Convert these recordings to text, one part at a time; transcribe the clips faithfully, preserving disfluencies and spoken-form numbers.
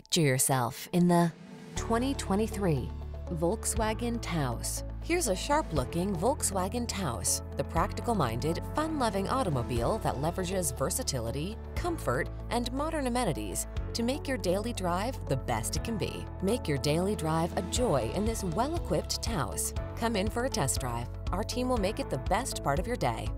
Picture yourself in the twenty twenty-three Volkswagen Taos. Here's a sharp-looking Volkswagen Taos, the practical-minded, fun-loving automobile that leverages versatility, comfort, and modern amenities to make your daily drive the best it can be. Make your daily drive a joy in this well-equipped Taos. Come in for a test drive. Our team will make it the best part of your day.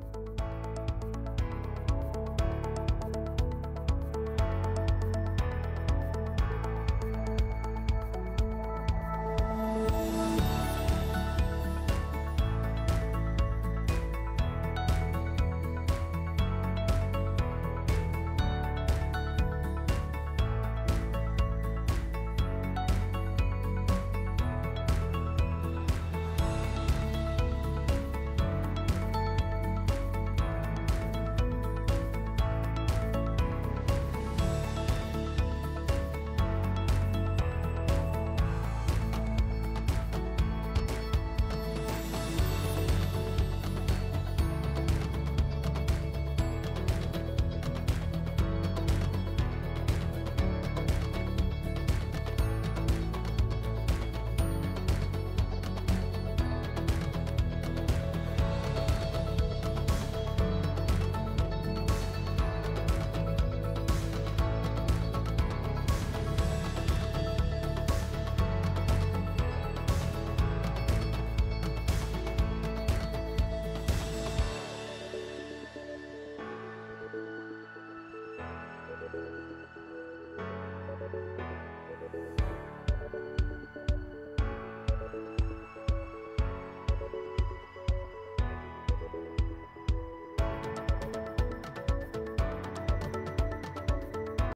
Thank you.